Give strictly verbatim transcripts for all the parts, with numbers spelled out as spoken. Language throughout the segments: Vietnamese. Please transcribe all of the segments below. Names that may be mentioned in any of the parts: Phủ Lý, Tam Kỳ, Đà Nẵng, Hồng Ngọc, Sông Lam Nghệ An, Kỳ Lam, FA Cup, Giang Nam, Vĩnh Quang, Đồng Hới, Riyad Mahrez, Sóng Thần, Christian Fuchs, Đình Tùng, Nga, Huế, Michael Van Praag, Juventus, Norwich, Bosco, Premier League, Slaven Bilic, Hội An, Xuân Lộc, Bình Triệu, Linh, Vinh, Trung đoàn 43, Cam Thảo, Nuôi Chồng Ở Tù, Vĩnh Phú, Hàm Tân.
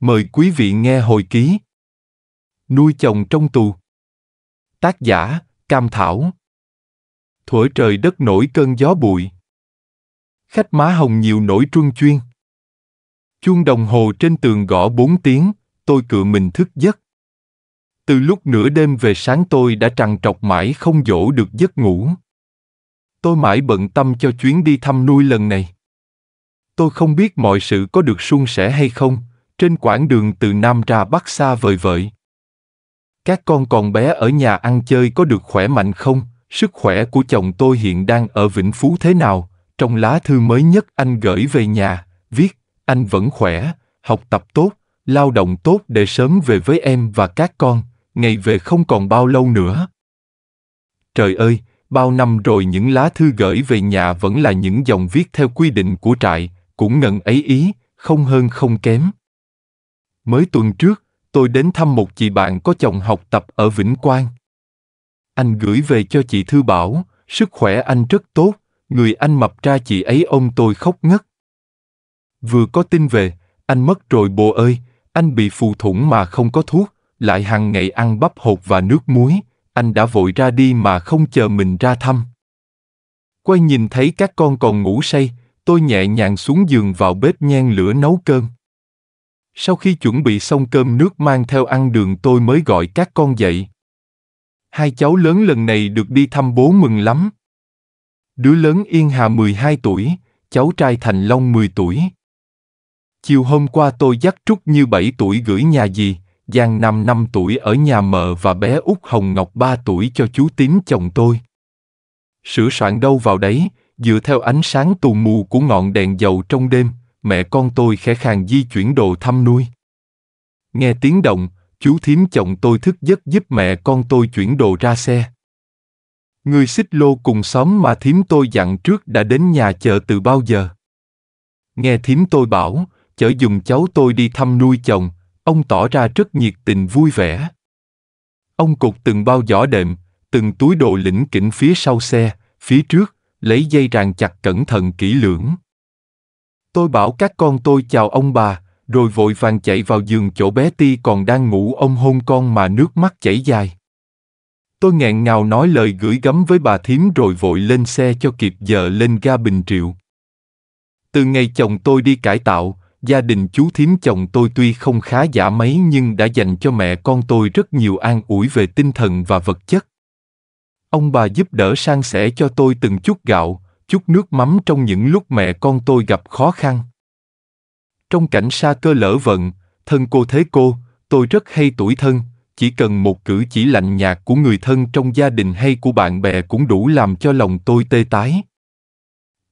Mời quý vị nghe hồi ký Nuôi chồng trong tù. Tác giả, Cam Thảo. Thổi trời đất nổi cơn gió bụi. Khách má hồng nhiều nổi truân chuyên. Chuông đồng hồ trên tường gõ bốn tiếng, tôi cựa mình thức giấc. Từ lúc nửa đêm về sáng tôi đã trằn trọc mãi không dỗ được giấc ngủ. Tôi mãi bận tâm cho chuyến đi thăm nuôi lần này. Tôi không biết mọi sự có được suôn sẻ hay không, trên quãng đường từ Nam ra Bắc xa vời vợi. Các con còn bé ở nhà ăn chơi có được khỏe mạnh không? Sức khỏe của chồng tôi hiện đang ở Vĩnh Phú thế nào? Trong lá thư mới nhất anh gửi về nhà, viết, anh vẫn khỏe, học tập tốt, lao động tốt để sớm về với em và các con, ngày về không còn bao lâu nữa. Trời ơi, bao năm rồi những lá thư gửi về nhà vẫn là những dòng viết theo quy định của trại, cũng ngần ấy ý, không hơn không kém. Mới tuần trước, tôi đến thăm một chị bạn có chồng học tập ở Vĩnh Quang. Anh gửi về cho chị Thư Bảo, sức khỏe anh rất tốt, người anh mập ra chị ấy ôm tôi khóc ngất. Vừa có tin về, anh mất rồi bồ ơi, anh bị phù thủng mà không có thuốc, lại hàng ngày ăn bắp hột và nước muối, anh đã vội ra đi mà không chờ mình ra thăm. Quay nhìn thấy các con còn ngủ say, tôi nhẹ nhàng xuống giường vào bếp nhen lửa nấu cơm. Sau khi chuẩn bị xong cơm nước mang theo ăn đường tôi mới gọi các con dậy. Hai cháu lớn lần này được đi thăm bố mừng lắm. Đứa lớn Yên Hà mười hai tuổi, cháu trai Thành Long mười tuổi. Chiều hôm qua tôi dắt Trúc Như bảy tuổi gửi nhà dì, Giang Nam năm tuổi ở nhà mợ và bé út Hồng Ngọc ba tuổi cho chú Tím chồng tôi. Sửa soạn đâu vào đấy, dựa theo ánh sáng tù mù của ngọn đèn dầu trong đêm, mẹ con tôi khẽ khàng di chuyển đồ thăm nuôi. Nghe tiếng động, chú Thím chồng tôi thức giấc giúp mẹ con tôi chuyển đồ ra xe. Người xích lô cùng xóm mà Thím tôi dặn trước đã đến nhà chợ từ bao giờ. Nghe Thím tôi bảo, chở giùm cháu tôi đi thăm nuôi chồng, ông tỏ ra rất nhiệt tình vui vẻ. Ông cột từng bao giỏ đệm, từng túi đồ lỉnh kỉnh phía sau xe, phía trước, lấy dây ràng chặt cẩn thận kỹ lưỡng. Tôi bảo các con tôi chào ông bà, rồi vội vàng chạy vào giường chỗ bé Ti còn đang ngủ ôm hôn con mà nước mắt chảy dài. Tôi nghẹn ngào nói lời gửi gắm với bà Thím rồi vội lên xe cho kịp giờ lên ga Bình Triệu. Từ ngày chồng tôi đi cải tạo, gia đình chú Thím chồng tôi tuy không khá giả mấy nhưng đã dành cho mẹ con tôi rất nhiều an ủi về tinh thần và vật chất. Ông bà giúp đỡ san sẻ cho tôi từng chút gạo, chút nước mắm trong những lúc mẹ con tôi gặp khó khăn. Trong cảnh sa cơ lỡ vận, thân cô thế cô, tôi rất hay tủi thân, chỉ cần một cử chỉ lạnh nhạt của người thân trong gia đình hay của bạn bè cũng đủ làm cho lòng tôi tê tái.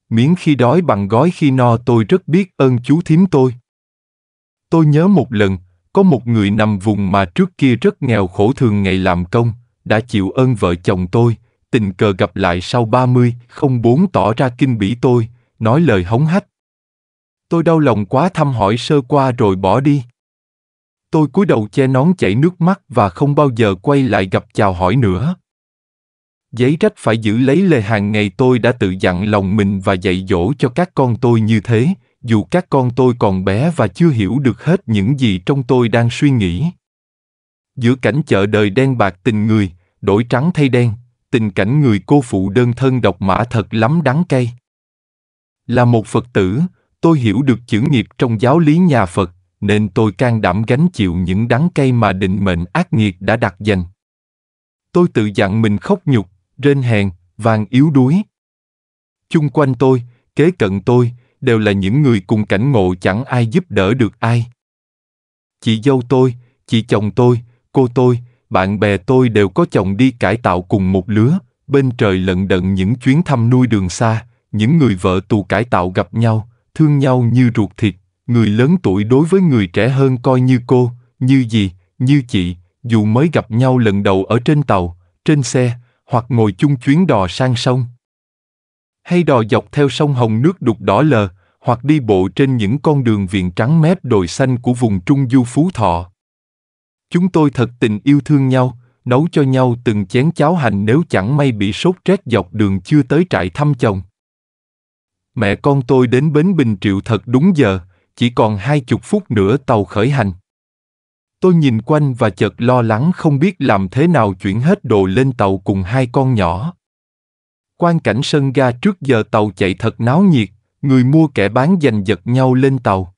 Miễn khi đói bằng gói khi no tôi rất biết ơn chú Thím tôi. Tôi nhớ một lần, có một người nằm vùng mà trước kia rất nghèo khổ thường ngày làm công, đã chịu ơn vợ chồng tôi, tình cờ gặp lại sau ba mươi, không bốn tỏ ra kinh bỉ tôi, nói lời hống hách. Tôi đau lòng quá thăm hỏi sơ qua rồi bỏ đi. Tôi cúi đầu che nón chảy nước mắt và không bao giờ quay lại gặp chào hỏi nữa. Giấy trách phải giữ lấy lời hàng ngày tôi đã tự dặn lòng mình và dạy dỗ cho các con tôi như thế, dù các con tôi còn bé và chưa hiểu được hết những gì trong tôi đang suy nghĩ. Giữa cảnh chợ đời đen bạc tình người, đổi trắng thay đen, tình cảnh người cô phụ đơn thân độc mã thật lắm đắng cay. Là một Phật tử, tôi hiểu được chữ nghiệp trong giáo lý nhà Phật, nên tôi can đảm gánh chịu những đắng cay mà định mệnh ác nghiệt đã đặt dành. Tôi tự dặn mình khóc nhục, rên hèn, vàng yếu đuối. Chung quanh tôi, kế cận tôi, đều là những người cùng cảnh ngộ chẳng ai giúp đỡ được ai. Chị dâu tôi, chị chồng tôi, cô tôi, bạn bè tôi đều có chồng đi cải tạo cùng một lứa, bên trời lận đận những chuyến thăm nuôi đường xa, những người vợ tù cải tạo gặp nhau, thương nhau như ruột thịt, người lớn tuổi đối với người trẻ hơn coi như cô, như dì, như chị, dù mới gặp nhau lần đầu ở trên tàu, trên xe, hoặc ngồi chung chuyến đò sang sông. Hay đò dọc theo sông Hồng nước đục đỏ lờ, hoặc đi bộ trên những con đường viền trắng mép đồi xanh của vùng Trung Du Phú Thọ. Chúng tôi thật tình yêu thương nhau, nấu cho nhau từng chén cháo hành nếu chẳng may bị sốt rét dọc đường chưa tới trại thăm chồng. Mẹ con tôi đến bến Bình Triệu thật đúng giờ, chỉ còn hai chục phút nữa tàu khởi hành. Tôi nhìn quanh và chợt lo lắng không biết làm thế nào chuyển hết đồ lên tàu cùng hai con nhỏ. Quang cảnh sân ga trước giờ tàu chạy thật náo nhiệt, người mua kẻ bán giành giật nhau lên tàu.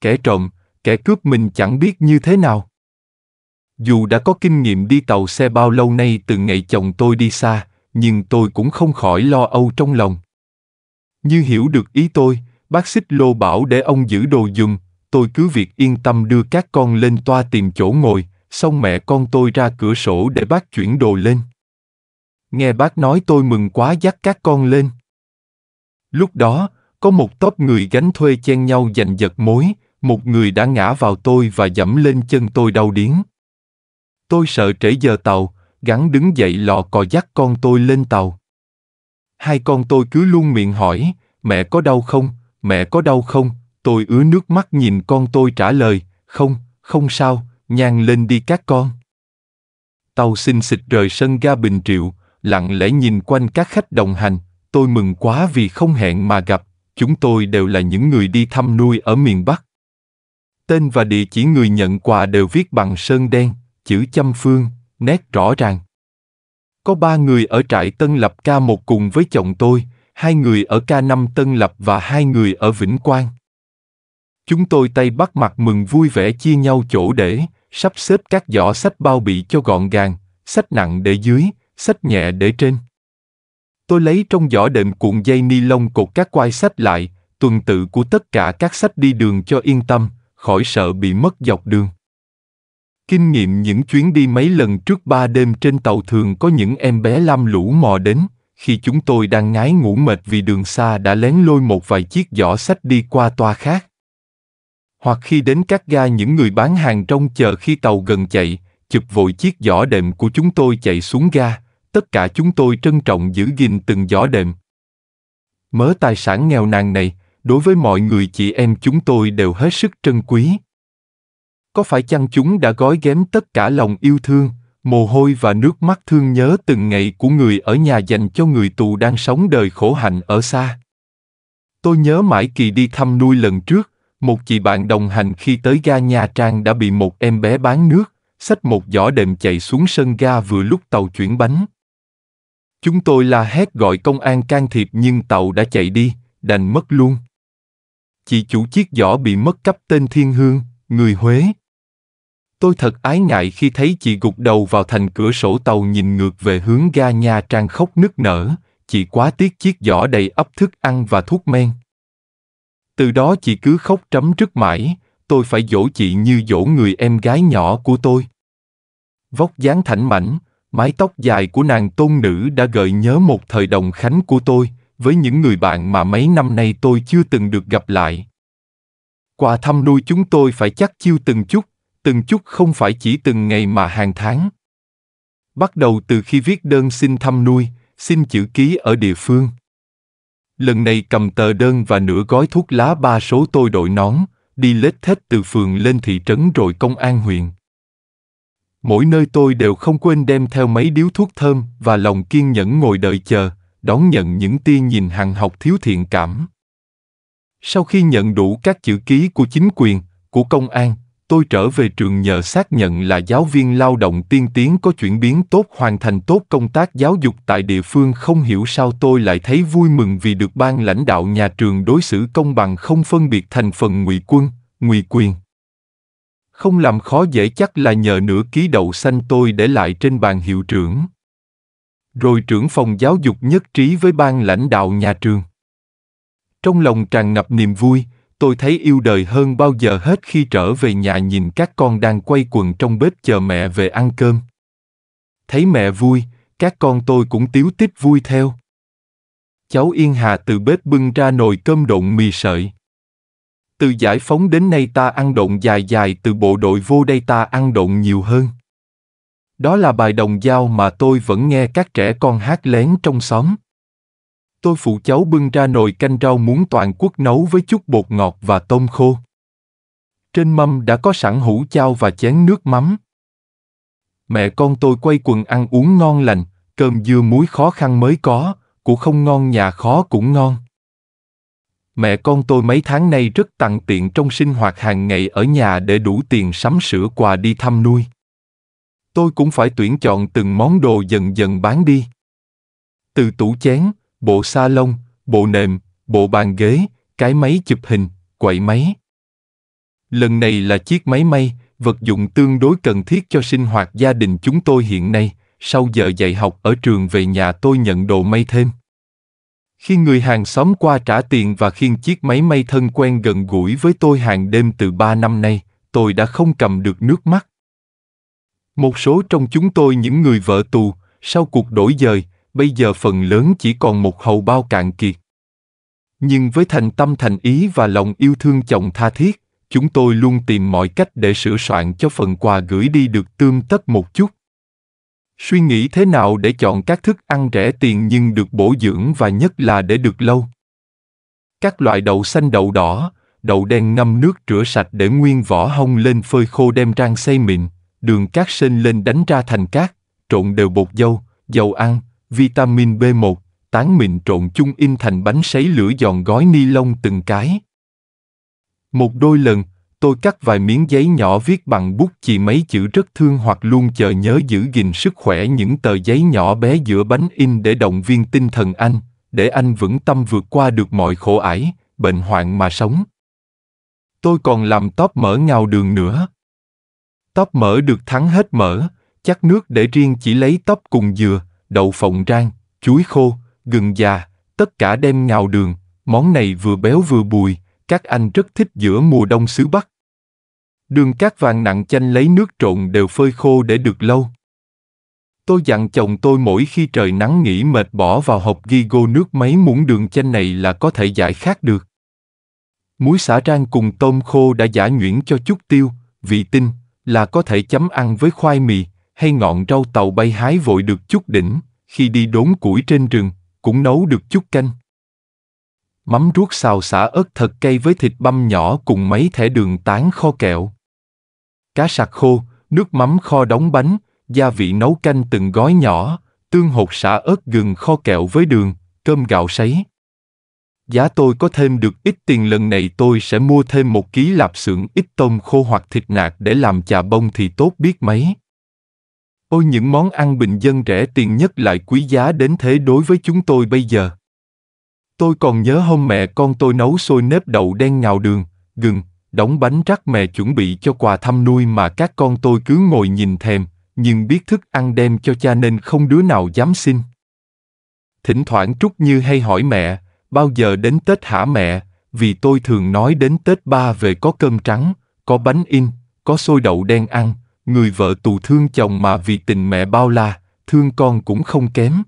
Kẻ trộm, kẻ cướp mình chẳng biết như thế nào. Dù đã có kinh nghiệm đi tàu xe bao lâu nay từ ngày chồng tôi đi xa, nhưng tôi cũng không khỏi lo âu trong lòng. Như hiểu được ý tôi, bác xích lô bảo để ông giữ đồ dùng, tôi cứ việc yên tâm đưa các con lên toa tìm chỗ ngồi, xong mẹ con tôi ra cửa sổ để bác chuyển đồ lên. Nghe bác nói tôi mừng quá dắt các con lên. Lúc đó, có một tốp người gánh thuê chen nhau giành giật mối, một người đã ngã vào tôi và dẫm lên chân tôi đau điếng. Tôi sợ trễ giờ tàu, gắng đứng dậy lọ cò dắt con tôi lên tàu. Hai con tôi cứ luôn miệng hỏi, mẹ có đau không, mẹ có đau không, tôi ứa nước mắt nhìn con tôi trả lời, không, không sao, nhang lên đi các con. Tàu xinh xịch rời sân ga Bình Triệu, lặng lẽ nhìn quanh các khách đồng hành, tôi mừng quá vì không hẹn mà gặp, chúng tôi đều là những người đi thăm nuôi ở miền Bắc. Tên và địa chỉ người nhận quà đều viết bằng sơn đen, chữ châm phương, nét rõ ràng. Có ba người ở trại Tân Lập K một cùng với chồng tôi, hai người ở K năm Tân Lập và hai người ở Vĩnh Quang. Chúng tôi tay bắt mặt mừng vui vẻ chia nhau chỗ để, sắp xếp các giỏ xách bao bị cho gọn gàng, xách nặng để dưới, xách nhẹ để trên. Tôi lấy trong giỏ đệm cuộn dây ni lông cột các quai xách lại, tuần tự của tất cả các xách đi đường cho yên tâm, khỏi sợ bị mất dọc đường. Kinh nghiệm những chuyến đi mấy lần trước ba đêm trên tàu thường có những em bé lam lũ mò đến, khi chúng tôi đang ngái ngủ mệt vì đường xa đã lén lôi một vài chiếc giỏ xách đi qua toa khác. Hoặc khi đến các ga những người bán hàng trông chờ khi tàu gần chạy, chụp vội chiếc giỏ đệm của chúng tôi chạy xuống ga, tất cả chúng tôi trân trọng giữ gìn từng giỏ đệm. Mớ tài sản nghèo nàn này, đối với mọi người chị em chúng tôi đều hết sức trân quý. Có phải chăng chúng đã gói ghém tất cả lòng yêu thương, mồ hôi và nước mắt thương nhớ từng ngày của người ở nhà dành cho người tù đang sống đời khổ hạnh ở xa. Tôi nhớ mãi kỳ đi thăm nuôi lần trước, một chị bạn đồng hành khi tới ga Nha Trang đã bị một em bé bán nước, xách một giỏ đệm chạy xuống sân ga vừa lúc tàu chuyển bánh. Chúng tôi la hét gọi công an can thiệp nhưng tàu đã chạy đi, đành mất luôn. Chị chủ chiếc giỏ bị mất cắp tên Thiên Hương, người Huế. Tôi thật ái ngại khi thấy chị gục đầu vào thành cửa sổ tàu nhìn ngược về hướng ga Nha Trang khóc nức nở, chị quá tiếc chiếc giỏ đầy ắp thức ăn và thuốc men. Từ đó chị cứ khóc trấm rứt mãi, tôi phải dỗ chị như dỗ người em gái nhỏ của tôi. Vóc dáng thảnh mảnh, mái tóc dài của nàng tôn nữ đã gợi nhớ một thời đồng khánh của tôi, với những người bạn mà mấy năm nay tôi chưa từng được gặp lại. Qua thăm nuôi chúng tôi phải chắc chiêu từng chút, từng chút không phải chỉ từng ngày mà hàng tháng. Bắt đầu từ khi viết đơn xin thăm nuôi, xin chữ ký ở địa phương. Lần này cầm tờ đơn và nửa gói thuốc lá ba số tôi đội nón, đi lết thết từ phường lên thị trấn rồi công an huyện. Mỗi nơi tôi đều không quên đem theo mấy điếu thuốc thơm và lòng kiên nhẫn ngồi đợi chờ, đón nhận những tia nhìn hằn học thiếu thiện cảm. Sau khi nhận đủ các chữ ký của chính quyền, của công an, tôi trở về trường nhờ xác nhận là giáo viên lao động tiên tiến có chuyển biến tốt hoàn thành tốt công tác giáo dục tại địa phương. Không hiểu sao tôi lại thấy vui mừng vì được ban lãnh đạo nhà trường đối xử công bằng không phân biệt thành phần ngụy quân, ngụy quyền. Không làm khó dễ chắc là nhờ nửa ký đậu xanh tôi để lại trên bàn hiệu trưởng. Rồi trưởng phòng giáo dục nhất trí với ban lãnh đạo nhà trường. Trong lòng tràn ngập niềm vui, tôi thấy yêu đời hơn bao giờ hết khi trở về nhà nhìn các con đang quay quần trong bếp chờ mẹ về ăn cơm. Thấy mẹ vui, các con tôi cũng tíu tít vui theo. Cháu Yên Hà từ bếp bưng ra nồi cơm độn mì sợi. Từ giải phóng đến nay ta ăn độn dài dài, từ bộ đội vô đây ta ăn độn nhiều hơn. Đó là bài đồng dao mà tôi vẫn nghe các trẻ con hát lén trong xóm. Tôi phụ cháu bưng ra nồi canh rau muống toàn quốc nấu với chút bột ngọt và tôm khô. Trên mâm đã có sẵn hũ chao và chén nước mắm. Mẹ con tôi quây quần ăn uống ngon lành, cơm dưa muối khó khăn mới có, cũng không ngon nhà khó cũng ngon. mẹ con tôi mấy tháng nay rất tằn tiện trong sinh hoạt hàng ngày ở nhà để đủ tiền sắm sửa quà đi thăm nuôi. Tôi cũng phải tuyển chọn từng món đồ dần dần bán đi. Từ tủ chén, bộ sa lông, bộ nệm, bộ bàn ghế, cái máy chụp hình, quậy máy. Lần này là chiếc máy may, vật dụng tương đối cần thiết cho sinh hoạt gia đình chúng tôi hiện nay. Sau giờ dạy học ở trường về nhà tôi nhận đồ may thêm. Khi người hàng xóm qua trả tiền và khiêng chiếc máy may thân quen gần gũi với tôi hàng đêm từ ba năm nay, tôi đã không cầm được nước mắt. Một số trong chúng tôi những người vợ tù, sau cuộc đổi dời, bây giờ phần lớn chỉ còn một hầu bao cạn kiệt. Nhưng với thành tâm thành ý và lòng yêu thương chồng tha thiết, chúng tôi luôn tìm mọi cách để sửa soạn cho phần quà gửi đi được tươm tất một chút. Suy nghĩ thế nào để chọn các thức ăn rẻ tiền nhưng được bổ dưỡng và nhất là để được lâu. Các loại đậu xanh đậu đỏ, đậu đen ngâm nước rửa sạch để nguyên vỏ hông lên phơi khô đem rang xay mịn, đường cát sên lên đánh ra thành cát, trộn đều bột dâu, dầu ăn, vitamin B một, tán mịn trộn chung in thành bánh sấy lửa giòn gói ni lông từng cái. Một đôi lần, tôi cắt vài miếng giấy nhỏ viết bằng bút chì mấy chữ rất thương hoặc luôn chờ nhớ giữ gìn sức khỏe những tờ giấy nhỏ bé giữa bánh in để động viên tinh thần anh, để anh vững tâm vượt qua được mọi khổ ải, bệnh hoạn mà sống. Tôi còn làm tóp mỡ ngào đường nữa. Tóp mỡ được thắng hết mỡ, chắc nước để riêng chỉ lấy tóp cùng dừa, đậu phộng rang, chuối khô, gừng già, tất cả đem ngào đường, món này vừa béo vừa bùi. Các anh rất thích giữa mùa đông xứ Bắc. Đường cát vàng nặng chanh lấy nước trộn đều phơi khô để được lâu. Tôi dặn chồng tôi mỗi khi trời nắng nghỉ mệt bỏ vào hộp ghi gô nước mấy muỗng đường chanh này là có thể giải khát được. Muối xả rang cùng tôm khô đã giã nhuyễn cho chút tiêu, vị tinh là có thể chấm ăn với khoai mì hay ngọn rau tàu bay hái vội được chút đỉnh, khi đi đốn củi trên rừng cũng nấu được chút canh. Mắm ruốc xào xả ớt thật cay với thịt băm nhỏ cùng mấy thẻ đường tán kho kẹo. Cá sặc khô, nước mắm kho đóng bánh, gia vị nấu canh từng gói nhỏ, tương hột xả ớt gừng kho kẹo với đường, cơm gạo sấy. Giá tôi có thêm được ít tiền lần này tôi sẽ mua thêm một ký lạp xưởng ít tôm khô hoặc thịt nạc để làm chà bông thì tốt biết mấy. Ôi những món ăn bình dân rẻ tiền nhất lại quý giá đến thế đối với chúng tôi bây giờ. Tôi còn nhớ hôm mẹ con tôi nấu xôi nếp đậu đen ngào đường, gừng, đóng bánh rắc mè chuẩn bị cho quà thăm nuôi mà các con tôi cứ ngồi nhìn thèm, nhưng biết thức ăn đem cho cha nên không đứa nào dám xin. Thỉnh thoảng Trúc Như hay hỏi mẹ, bao giờ đến Tết hả mẹ, vì tôi thường nói đến Tết ba về có cơm trắng, có bánh in, có xôi đậu đen ăn, người vợ tù thương chồng mà vì tình mẹ bao la, thương con cũng không kém.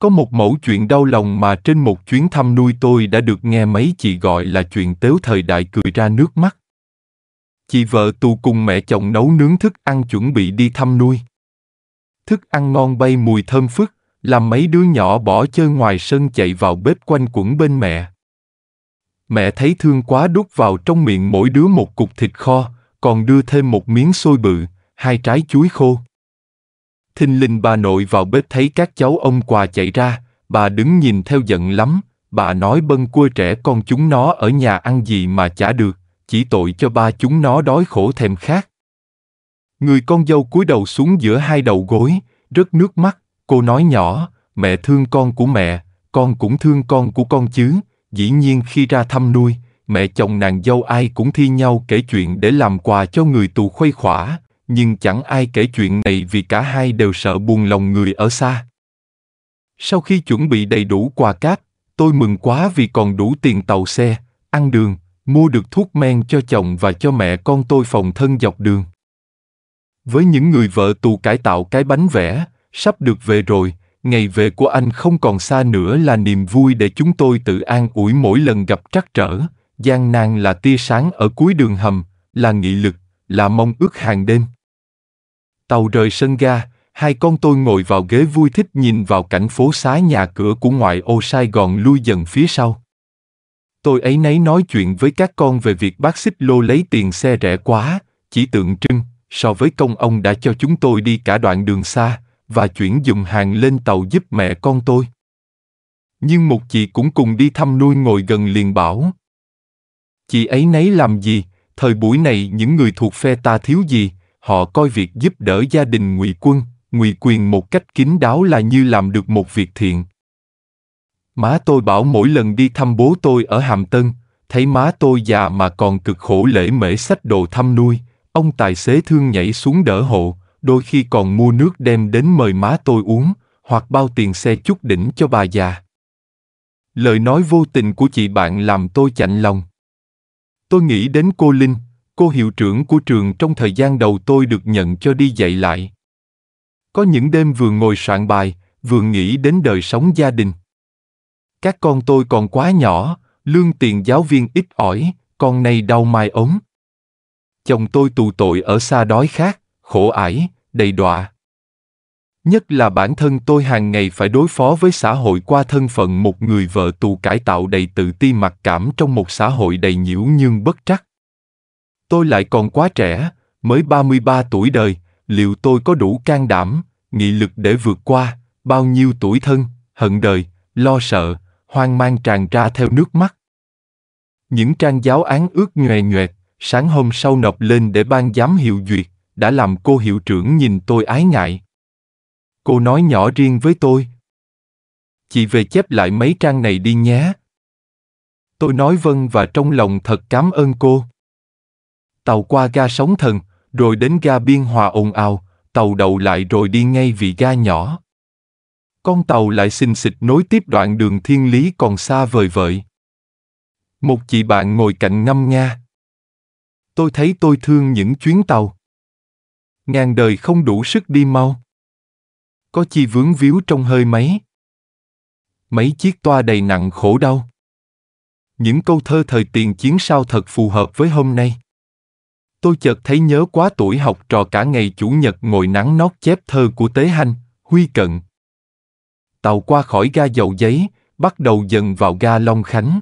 Có một mẩu chuyện đau lòng mà trên một chuyến thăm nuôi tôi đã được nghe mấy chị gọi là chuyện tếu thời đại cười ra nước mắt. Chị vợ tù cùng mẹ chồng nấu nướng thức ăn chuẩn bị đi thăm nuôi. Thức ăn ngon bay mùi thơm phức, làm mấy đứa nhỏ bỏ chơi ngoài sân chạy vào bếp quanh quẩn bên mẹ. Mẹ thấy thương quá đút vào trong miệng mỗi đứa một cục thịt kho, còn đưa thêm một miếng xôi bự, hai trái chuối khô. Thình lình bà nội vào bếp thấy các cháu ông quà chạy ra, bà đứng nhìn theo giận lắm, bà nói bâng quơ trẻ con chúng nó ở nhà ăn gì mà chả được, chỉ tội cho ba chúng nó đói khổ thèm khát. Người con dâu cúi đầu xuống giữa hai đầu gối, rớt nước mắt, cô nói nhỏ, mẹ thương con của mẹ, con cũng thương con của con chứ, dĩ nhiên khi ra thăm nuôi, mẹ chồng nàng dâu ai cũng thi nhau kể chuyện để làm quà cho người tù khuây khỏa. Nhưng chẳng ai kể chuyện này vì cả hai đều sợ buồn lòng người ở xa. Sau khi chuẩn bị đầy đủ quà cáp, tôi mừng quá vì còn đủ tiền tàu xe, ăn đường, mua được thuốc men cho chồng và cho mẹ con tôi phòng thân dọc đường. Với những người vợ tù cải tạo cái bánh vẽ, sắp được về rồi, ngày về của anh không còn xa nữa là niềm vui để chúng tôi tự an ủi mỗi lần gặp trắc trở, gian nan là tia sáng ở cuối đường hầm, là nghị lực, là mong ước hàng đêm. Tàu rời sân ga, hai con tôi ngồi vào ghế vui thích nhìn vào cảnh phố xá nhà cửa của ngoại ô Sài Gòn lui dần phía sau. Tôi ấy nấy nói chuyện với các con về việc bác xích lô lấy tiền xe rẻ quá, chỉ tượng trưng, so với công ông đã cho chúng tôi đi cả đoạn đường xa, và chuyển dùm hàng lên tàu giúp mẹ con tôi. nhưng một chị cũng cùng đi thăm nuôi ngồi gần liền bảo: Chị ấy nấy làm gì, thời buổi này những người thuộc phe ta thiếu gì, họ coi việc giúp đỡ gia đình ngụy quân, ngụy quyền một cách kín đáo là như làm được một việc thiện. Má tôi bảo mỗi lần đi thăm bố tôi ở Hàm Tân, thấy má tôi già mà còn cực khổ lễ mễ xách đồ thăm nuôi, ông tài xế thương nhảy xuống đỡ hộ, đôi khi còn mua nước đem đến mời má tôi uống, hoặc bao tiền xe chút đỉnh cho bà già. Lời nói vô tình của chị bạn làm tôi chạnh lòng. Tôi nghĩ đến cô Linh, cô hiệu trưởng của trường trong thời gian đầu tôi được nhận cho đi dạy lại. Có những đêm vừa ngồi soạn bài, vừa nghĩ đến đời sống gia đình. Các con tôi còn quá nhỏ, lương tiền giáo viên ít ỏi, con nay đau mai ốm. Chồng tôi tù tội ở xa đói khát, khổ ải, đầy đọa. Nhất là bản thân tôi hàng ngày phải đối phó với xã hội qua thân phận một người vợ tù cải tạo đầy tự ti mặc cảm trong một xã hội đầy nhiễu nhương bất trắc. Tôi lại còn quá trẻ, mới ba mươi ba tuổi đời, liệu tôi có đủ can đảm, nghị lực để vượt qua bao nhiêu tuổi thân, hận đời, lo sợ, hoang mang tràn ra theo nước mắt. Những trang giáo án ướt nhòe nhoẹt, sáng hôm sau nộp lên để ban giám hiệu duyệt, đã làm cô hiệu trưởng nhìn tôi ái ngại. Cô nói nhỏ riêng với tôi: Chị về chép lại mấy trang này đi nhé. Tôi nói vâng và trong lòng thật cảm ơn cô. Tàu qua ga Sóng Thần, rồi đến ga Biên Hòa ồn ào, tàu đậu lại rồi đi ngay vì ga nhỏ. Con tàu lại xình xịch nối tiếp đoạn đường thiên lý còn xa vời vợi. Một chị bạn ngồi cạnh ngâm nga: Tôi thấy tôi thương những chuyến tàu. Ngàn đời không đủ sức đi mau. Có chi vướng víu trong hơi máy. Mấy chiếc toa đầy nặng khổ đau. Những câu thơ thời tiền chiến sao thật phù hợp với hôm nay. Tôi chợt thấy nhớ quá tuổi học trò cả ngày chủ nhật ngồi nắng nót chép thơ của Tế Hanh, Huy Cận. Tàu qua khỏi ga Dầu Giấy, bắt đầu dần vào ga Long Khánh.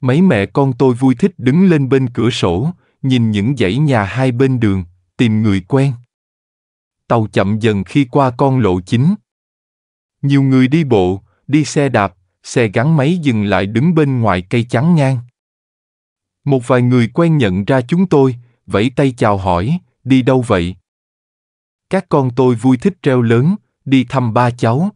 Mấy mẹ con tôi vui thích đứng lên bên cửa sổ, nhìn những dãy nhà hai bên đường, tìm người quen. Tàu chậm dần khi qua con lộ chính. Nhiều người đi bộ, đi xe đạp, xe gắn máy dừng lại đứng bên ngoài cây chắn ngang. Một vài người quen nhận ra chúng tôi, vẫy tay chào hỏi, đi đâu vậy? Các con tôi vui thích treo lớn, đi thăm ba cháu.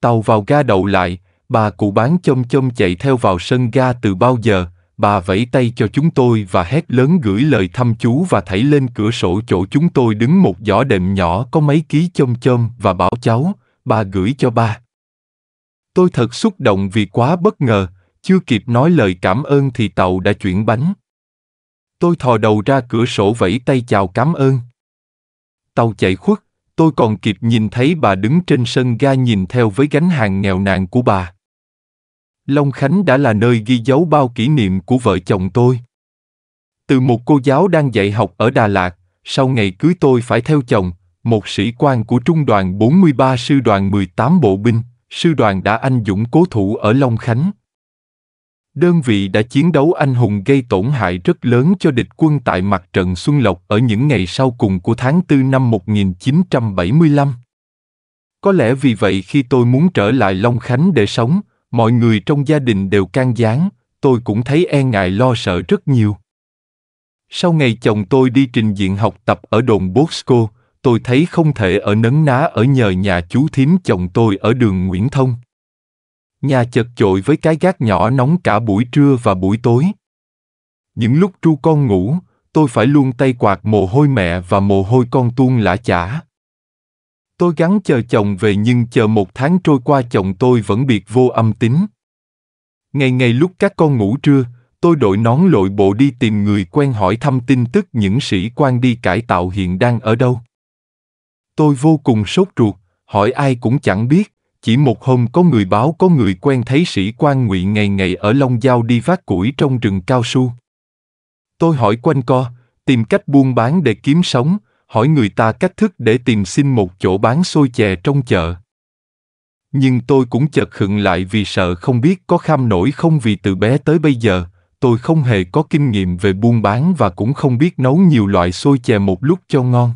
Tàu vào ga đậu lại, bà cụ bán chôm chôm chạy theo vào sân ga từ bao giờ, bà vẫy tay cho chúng tôi và hét lớn gửi lời thăm chú và thảy lên cửa sổ chỗ chúng tôi đứng một giỏ đệm nhỏ có mấy ký chôm chôm và bảo cháu, bà gửi cho ba. Tôi thật xúc động vì quá bất ngờ, chưa kịp nói lời cảm ơn thì tàu đã chuyển bánh. Tôi thò đầu ra cửa sổ vẫy tay chào cảm ơn. Tàu chạy khuất, tôi còn kịp nhìn thấy bà đứng trên sân ga nhìn theo với gánh hàng nghèo nàn của bà. Long Khánh đã là nơi ghi dấu bao kỷ niệm của vợ chồng tôi. Từ một cô giáo đang dạy học ở Đà Lạt, sau ngày cưới tôi phải theo chồng, một sĩ quan của Trung đoàn bốn mươi ba Sư đoàn mười tám Bộ binh, Sư đoàn đã anh dũng cố thủ ở Long Khánh. Đơn vị đã chiến đấu anh hùng gây tổn hại rất lớn cho địch quân tại mặt trận Xuân Lộc ở những ngày sau cùng của tháng tư năm một nghìn chín trăm bảy mươi lăm. Có lẽ vì vậy khi tôi muốn trở lại Long Khánh để sống, mọi người trong gia đình đều can gián, tôi cũng thấy e ngại lo sợ rất nhiều. Sau ngày chồng tôi đi trình diện học tập ở đồn Bosco, tôi thấy không thể ở nấn ná ở nhờ nhà chú thím chồng tôi ở đường Nguyễn Thông. Nhà chật chội với cái gác nhỏ nóng cả buổi trưa và buổi tối. Những lúc tru con ngủ, tôi phải luôn tay quạt mồ hôi mẹ và mồ hôi con tuôn lã chã. Tôi gắng chờ chồng về nhưng chờ một tháng trôi qua chồng tôi vẫn biệt vô âm tín. Ngày ngày lúc các con ngủ trưa, tôi đội nón lội bộ đi tìm người quen hỏi thăm tin tức những sĩ quan đi cải tạo hiện đang ở đâu. Tôi vô cùng sốt ruột, hỏi ai cũng chẳng biết. Chỉ một hôm có người báo có người quen thấy sĩ quan ngụy ngày ngày ở Long Giao đi vác củi trong rừng cao su. Tôi hỏi quanh co, tìm cách buôn bán để kiếm sống, hỏi người ta cách thức để tìm xin một chỗ bán xôi chè trong chợ. Nhưng tôi cũng chợt khựng lại vì sợ không biết có kham nổi không vì từ bé tới bây giờ, tôi không hề có kinh nghiệm về buôn bán và cũng không biết nấu nhiều loại xôi chè một lúc cho ngon.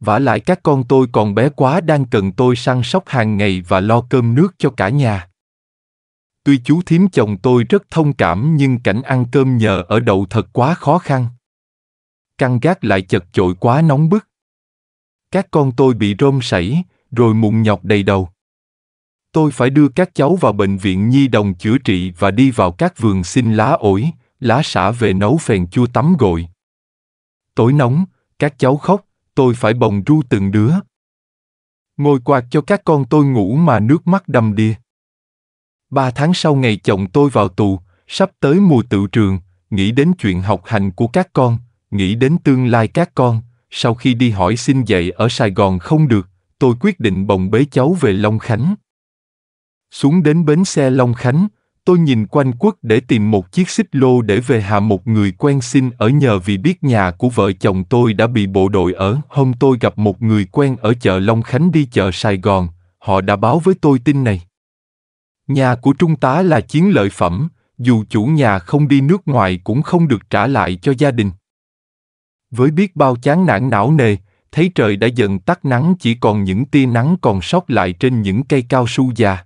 vả lại các con tôi còn bé quá đang cần tôi săn sóc hàng ngày và lo cơm nước cho cả nhà. Tuy chú thím chồng tôi rất thông cảm nhưng cảnh ăn cơm nhờ ở đậu thật quá khó khăn. Căn gác lại chật chội quá nóng bức. Các con tôi bị rôm sẩy, rồi mụn nhọt đầy đầu. Tôi phải đưa các cháu vào bệnh viện nhi đồng chữa trị và đi vào các vườn xin lá ổi, lá sả về nấu phèn chua tắm gội. Tối nóng, các cháu khóc, tôi phải bồng ru từng đứa. Ngồi quạt cho các con tôi ngủ mà nước mắt đầm đìa. Ba tháng sau ngày chồng tôi vào tù, sắp tới mùa tựu trường, nghĩ đến chuyện học hành của các con, nghĩ đến tương lai các con, sau khi đi hỏi xin dạy ở Sài Gòn không được, tôi quyết định bồng bế cháu về Long Khánh. Xuống đến bến xe Long Khánh, tôi nhìn quanh quất để tìm một chiếc xích lô để về Hà một người quen xin ở nhờ vì biết nhà của vợ chồng tôi đã bị bộ đội ở. Hôm tôi gặp một người quen ở chợ Long Khánh đi chợ Sài Gòn, họ đã báo với tôi tin này. Nhà của trung tá là chiến lợi phẩm, dù chủ nhà không đi nước ngoài cũng không được trả lại cho gia đình. Với biết bao chán nản não nề, thấy trời đã dần tắt nắng chỉ còn những tia nắng còn sót lại trên những cây cao su già.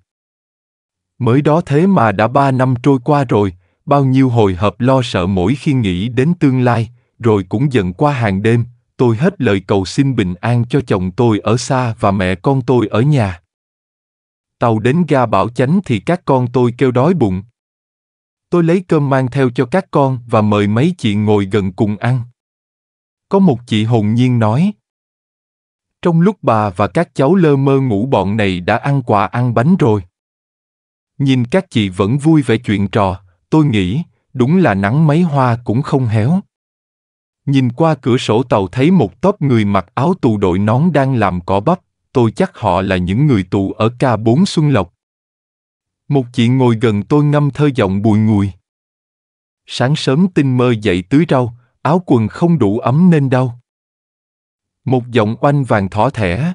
Mới đó thế mà đã ba năm trôi qua rồi, bao nhiêu hồi hộp lo sợ mỗi khi nghĩ đến tương lai, rồi cũng dần qua hàng đêm, tôi hết lời cầu xin bình an cho chồng tôi ở xa và mẹ con tôi ở nhà. Tàu đến ga Bảo Chánh thì các con tôi kêu đói bụng. Tôi lấy cơm mang theo cho các con và mời mấy chị ngồi gần cùng ăn. Có một chị hồn nhiên nói, trong lúc bà và các cháu lơ mơ ngủ bọn này đã ăn quà ăn bánh rồi. Nhìn các chị vẫn vui vẻ chuyện trò, tôi nghĩ, đúng là nắng mấy hoa cũng không héo. Nhìn qua cửa sổ tàu thấy một tốp người mặc áo tù đội nón đang làm cỏ bắp, tôi chắc họ là những người tù ở ca bốn Xuân Lộc. Một chị ngồi gần tôi ngâm thơ giọng bùi ngùi. Sáng sớm tinh mơ dậy tưới rau, áo quần không đủ ấm nên đau. Một giọng oanh vàng thỏ thẻ.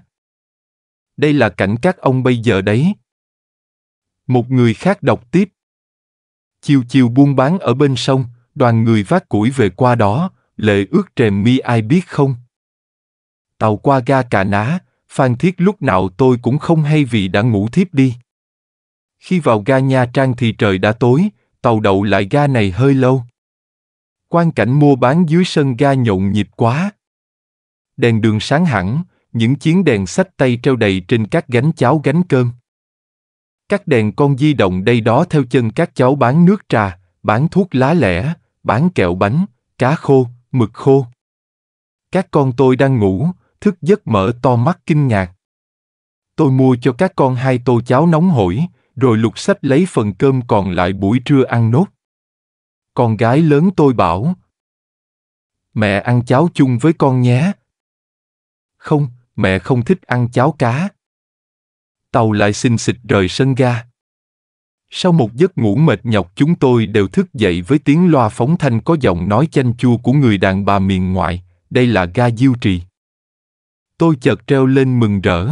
Đây là cảnh các ông bây giờ đấy. Một người khác đọc tiếp. Chiều chiều buôn bán ở bên sông, đoàn người vác củi về qua đó, lệ ướt trèm mi ai biết không. Tàu qua ga Cà Ná, Phan Thiết lúc nào tôi cũng không hay vì đã ngủ thiếp đi. Khi vào ga Nha Trang thì trời đã tối, tàu đậu lại ga này hơi lâu. Quang cảnh mua bán dưới sân ga nhộn nhịp quá. Đèn đường sáng hẳn, những chiếc đèn xách tay treo đầy trên các gánh cháo gánh cơm. Các đèn con di động đây đó theo chân các cháu bán nước trà, bán thuốc lá lẻ, bán kẹo bánh, cá khô, mực khô. Các con tôi đang ngủ, thức giấc mở to mắt kinh ngạc. Tôi mua cho các con hai tô cháo nóng hổi, rồi lục xách lấy phần cơm còn lại buổi trưa ăn nốt. Con gái lớn tôi bảo, mẹ ăn cháo chung với con nhé. Không, mẹ không thích ăn cháo cá. Tàu lại xinh xịch rời sân ga. Sau một giấc ngủ mệt nhọc chúng tôi đều thức dậy với tiếng loa phóng thanh có giọng nói chanh chua của người đàn bà miền ngoại, đây là ga Diêu Trì. Tôi chợt treo lên mừng rỡ.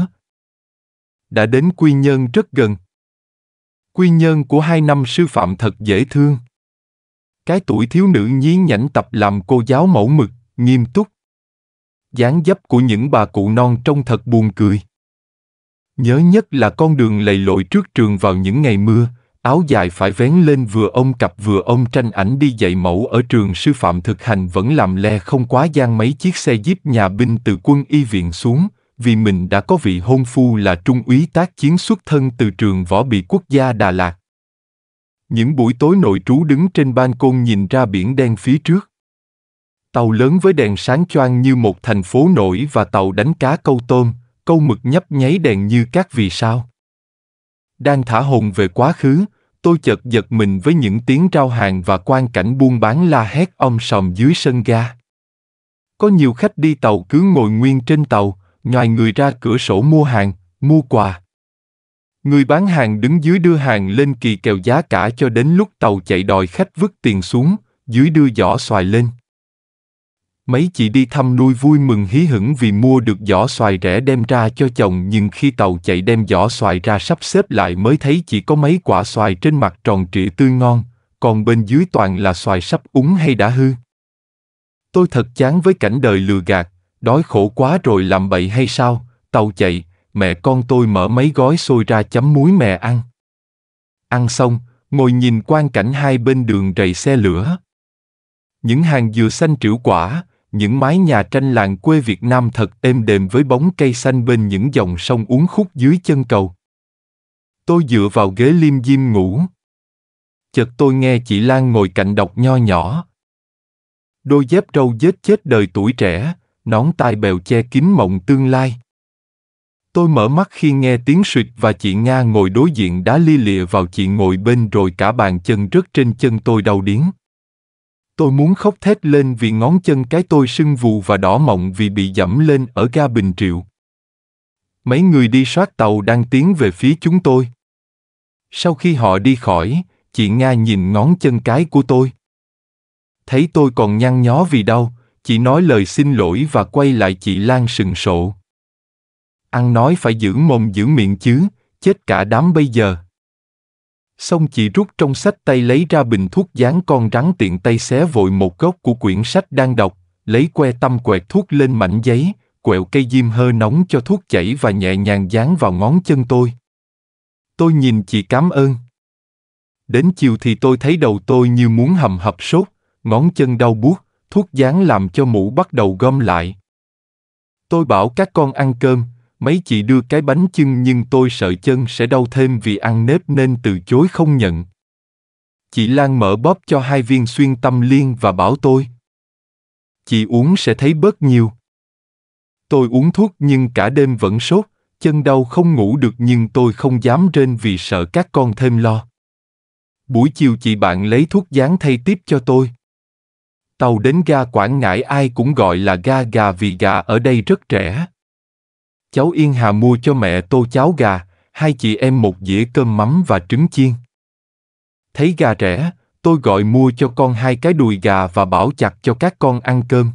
Đã đến Quy Nhơn rất gần. Quy Nhơn của hai năm sư phạm thật dễ thương. Cái tuổi thiếu nữ nhí nhảnh tập làm cô giáo mẫu mực, nghiêm túc. Dáng dấp của những bà cụ non trông thật buồn cười. Nhớ nhất là con đường lầy lội trước trường vào những ngày mưa, áo dài phải vén lên vừa ôm cặp vừa ôm tranh ảnh đi dạy mẫu ở trường sư phạm thực hành vẫn làm le không quá gian mấy chiếc xe jeep nhà binh từ quân y viện xuống, vì mình đã có vị hôn phu là trung úy tác chiến xuất thân từ trường võ bị quốc gia Đà Lạt. Những buổi tối nội trú đứng trên ban công nhìn ra biển đen phía trước. Tàu lớn với đèn sáng choang như một thành phố nổi và tàu đánh cá câu tôm, câu mực nhấp nháy đèn như các vì sao. Đang thả hồn về quá khứ, tôi chợt giật mình với những tiếng rao hàng và quang cảnh buôn bán la hét om sòm dưới sân ga. Có nhiều khách đi tàu cứ ngồi nguyên trên tàu, ngoài người ra cửa sổ mua hàng, mua quà. Người bán hàng đứng dưới đưa hàng lên kỳ kèo giá cả cho đến lúc tàu chạy đòi khách vứt tiền xuống, dưới đưa giỏ xoài lên. Mấy chị đi thăm nuôi vui mừng hí hửng vì mua được giỏ xoài rẻ đem ra cho chồng, nhưng khi tàu chạy đem giỏ xoài ra sắp xếp lại mới thấy chỉ có mấy quả xoài trên mặt tròn trịa tươi ngon, còn bên dưới toàn là xoài sắp úng hay đã hư. Tôi thật chán với cảnh đời lừa gạt, đói khổ quá rồi làm bậy hay sao, tàu chạy, mẹ con tôi mở mấy gói xôi ra chấm muối mè ăn. Ăn xong, ngồi nhìn quang cảnh hai bên đường rầy xe lửa. Những hàng dừa xanh trĩu quả, những mái nhà tranh làng quê Việt Nam thật êm đềm với bóng cây xanh bên những dòng sông uốn khúc dưới chân cầu. Tôi dựa vào ghế liêm diêm ngủ. Chợt tôi nghe chị Lan ngồi cạnh đọc nho nhỏ. Đôi dép râu vết chết đời tuổi trẻ, nón tai bèo che kín mộng tương lai. Tôi mở mắt khi nghe tiếng suyệt và chị Nga ngồi đối diện đá lia lịa vào chị ngồi bên rồi cả bàn chân rớt trên chân tôi đau điếng. Tôi muốn khóc thét lên vì ngón chân cái tôi sưng vù và đỏ mọng vì bị dẫm lên ở ga Bình Triệu. Mấy người đi soát tàu đang tiến về phía chúng tôi. Sau khi họ đi khỏi, chị Nga nhìn ngón chân cái của tôi. Thấy tôi còn nhăn nhó vì đau, chị nói lời xin lỗi và quay lại chị Lan sừng sộ. Ăn nói phải giữ mồm giữ miệng chứ, chết cả đám bây giờ. Xong chị rút trong sách tay lấy ra bình thuốc dán con rắn tiện tay xé vội một góc của quyển sách đang đọc, lấy que tăm quẹt thuốc lên mảnh giấy, quẹo cây diêm hơ nóng cho thuốc chảy và nhẹ nhàng dán vào ngón chân tôi. Tôi nhìn chị cảm ơn. Đến chiều thì tôi thấy đầu tôi như muốn hầm hập sốt, ngón chân đau buốt, thuốc dán làm cho mũ bắt đầu gom lại. Tôi bảo các con ăn cơm, mấy chị đưa cái bánh chưng nhưng tôi sợ chân sẽ đau thêm vì ăn nếp nên từ chối không nhận. Chị Lan mở bóp cho hai viên xuyên tâm liên và bảo tôi. Chị uống sẽ thấy bớt nhiều. Tôi uống thuốc nhưng cả đêm vẫn sốt, chân đau không ngủ được nhưng tôi không dám rên vì sợ các con thêm lo. Buổi chiều chị bạn lấy thuốc dán thay tiếp cho tôi. Tàu đến ga Quảng Ngãi ai cũng gọi là ga gà vì gà ở đây rất rẻ. Cháu Yên Hà mua cho mẹ tô cháo gà, hai chị em một dĩa cơm mắm và trứng chiên. Thấy gà rẻ, tôi gọi mua cho con hai cái đùi gà và bảo chặt cho các con ăn cơm.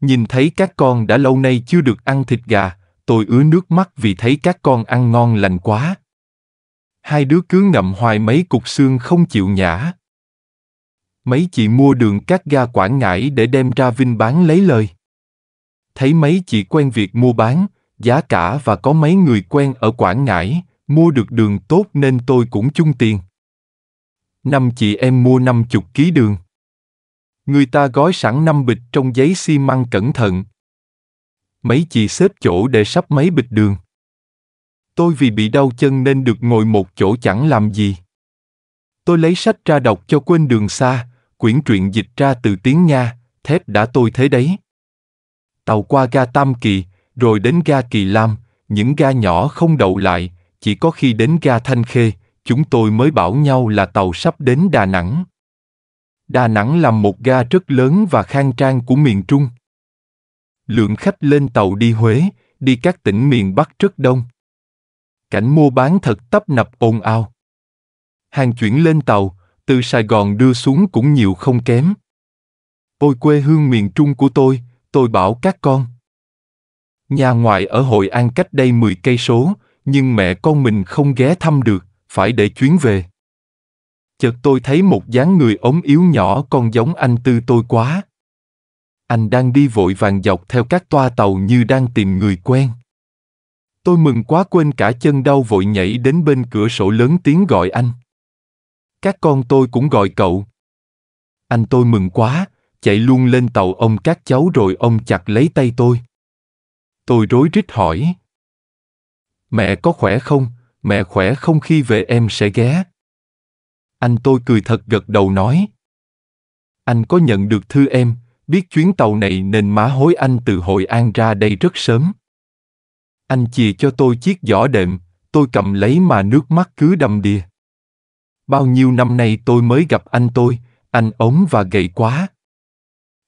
Nhìn thấy các con đã lâu nay chưa được ăn thịt gà, tôi ứa nước mắt vì thấy các con ăn ngon lành quá. Hai đứa cứ ngậm hoài mấy cục xương không chịu nhả. Mấy chị mua đường các ga Quảng Ngãi để đem ra Vinh bán lấy lời. Thấy mấy chị quen việc mua bán, giá cả và có mấy người quen ở Quảng Ngãi, mua được đường tốt nên tôi cũng chung tiền. Năm chị em mua năm chục ký đường. Người ta gói sẵn năm bịch trong giấy xi măng cẩn thận. Mấy chị xếp chỗ để sắp mấy bịch đường. Tôi vì bị đau chân nên được ngồi một chỗ chẳng làm gì. Tôi lấy sách ra đọc cho quên đường xa, quyển truyện dịch ra từ tiếng Nga, thép đã tôi thế đấy. Tàu qua ga Tam Kỳ, rồi đến ga Kỳ Lam, những ga nhỏ không đậu lại, chỉ có khi đến ga Thanh Khê, chúng tôi mới bảo nhau là tàu sắp đến Đà Nẵng. Đà Nẵng là một ga rất lớn và khang trang của miền Trung. Lượng khách lên tàu đi Huế, đi các tỉnh miền Bắc rất đông. Cảnh mua bán thật tấp nập ồn ào. Hàng chuyển lên tàu, từ Sài Gòn đưa xuống cũng nhiều không kém. Ôi quê hương miền Trung của tôi, tôi bảo các con. Nhà ngoại ở Hội An cách đây mười cây số, nhưng mẹ con mình không ghé thăm được, phải để chuyến về. Chợt tôi thấy một dáng người ốm yếu nhỏ con giống anh Tư tôi quá. Anh đang đi vội vàng dọc theo các toa tàu như đang tìm người quen. Tôi mừng quá quên cả chân đau vội nhảy đến bên cửa sổ lớn tiếng gọi anh. Các con tôi cũng gọi cậu. Anh tôi mừng quá, chạy luôn lên tàu ôm các cháu rồi ôm chặt lấy tay tôi. Tôi rối rít hỏi. Mẹ có khỏe không? Mẹ khỏe không, khi về em sẽ ghé. Anh tôi cười thật gật đầu nói. Anh có nhận được thư em, biết chuyến tàu này nên má hối anh từ Hội An ra đây rất sớm. Anh chìa cho tôi chiếc giỏ đệm, tôi cầm lấy mà nước mắt cứ đầm đìa. Bao nhiêu năm nay tôi mới gặp anh tôi, anh ốm và gầy quá.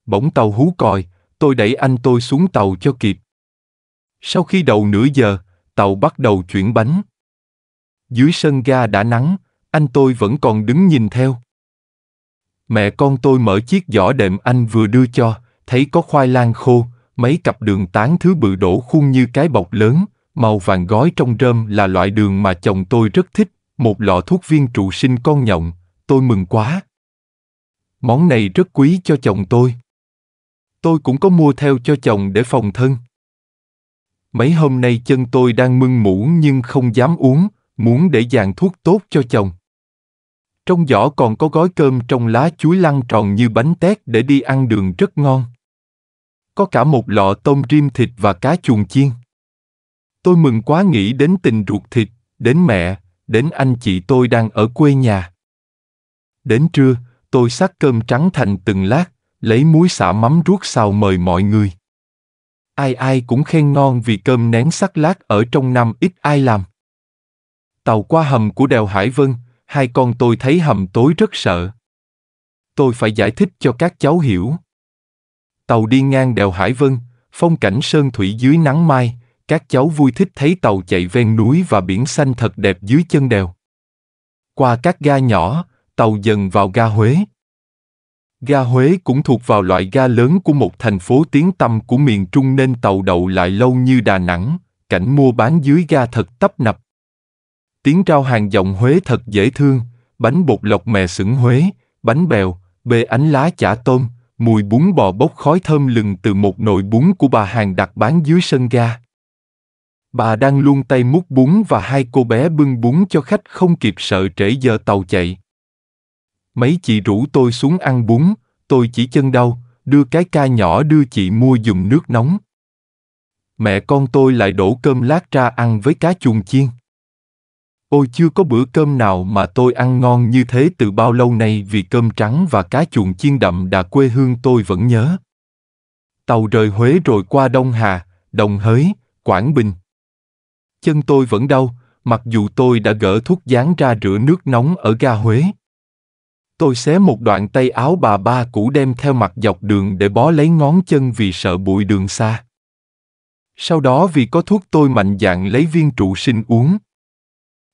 Bỗng tàu hú còi, tôi đẩy anh tôi xuống tàu cho kịp. Sau khi đậu nửa giờ, tàu bắt đầu chuyển bánh. Dưới sân ga đã nắng, anh tôi vẫn còn đứng nhìn theo. Mẹ con tôi mở chiếc giỏ đệm anh vừa đưa cho, thấy có khoai lang khô, mấy cặp đường tán thứ bự đổ khuôn như cái bọc lớn, màu vàng gói trong rơm là loại đường mà chồng tôi rất thích, một lọ thuốc viên trụ sinh con nhộng, tôi mừng quá. Món này rất quý cho chồng tôi. tôi cũng có mua theo cho chồng để phòng thân. Mấy hôm nay chân tôi đang mưng mủ nhưng không dám uống, muốn để dàn thuốc tốt cho chồng. Trong giỏ còn có gói cơm trong lá chuối lăn tròn như bánh tét để đi ăn đường rất ngon. Có cả một lọ tôm rim thịt và cá chuồng chiên. Tôi mừng quá, nghĩ đến tình ruột thịt, đến mẹ, đến anh chị tôi đang ở quê nhà. Đến trưa, tôi xắt cơm trắng thành từng lát, lấy muối xả mắm ruốc xào mời mọi người. Ai ai cũng khen ngon vì cơm nén xắt lát ở trong năm ít ai làm. Tàu qua hầm của đèo Hải Vân, hai con tôi thấy hầm tối rất sợ. Tôi phải giải thích cho các cháu hiểu. Tàu đi ngang đèo Hải Vân, phong cảnh sơn thủy dưới nắng mai, các cháu vui thích thấy tàu chạy ven núi và biển xanh thật đẹp dưới chân đèo. Qua các ga nhỏ, tàu dần vào ga Huế. Ga Huế cũng thuộc vào loại ga lớn của một thành phố tiếng tăm của miền Trung nên tàu đậu lại lâu như Đà Nẵng, cảnh mua bán dưới ga thật tấp nập. Tiếng rao hàng giọng Huế thật dễ thương, bánh bột lọc mè xửng Huế, bánh bèo, bê ánh lá chả tôm, mùi bún bò bốc khói thơm lừng từ một nồi bún của bà hàng đặt bán dưới sân ga. Bà đang luôn tay múc bún và hai cô bé bưng bún cho khách không kịp sợ trễ giờ tàu chạy. Mấy chị rủ tôi xuống ăn bún, tôi chỉ chân đau, đưa cái ca nhỏ đưa chị mua giùm nước nóng. Mẹ con tôi lại đổ cơm lát ra ăn với cá chuồng chiên. Ôi, chưa có bữa cơm nào mà tôi ăn ngon như thế từ bao lâu nay, vì cơm trắng và cá chuồng chiên đậm đà quê hương tôi vẫn nhớ. Tàu rời Huế rồi qua Đông Hà, Đồng Hới, Quảng Bình. Chân tôi vẫn đau, mặc dù tôi đã gỡ thuốc dán ra rửa nước nóng ở ga Huế. Tôi xé một đoạn tay áo bà ba cũ đem theo mặt dọc đường để bó lấy ngón chân vì sợ bụi đường xa. Sau đó vì có thuốc tôi mạnh dạn lấy viên trụ sinh uống.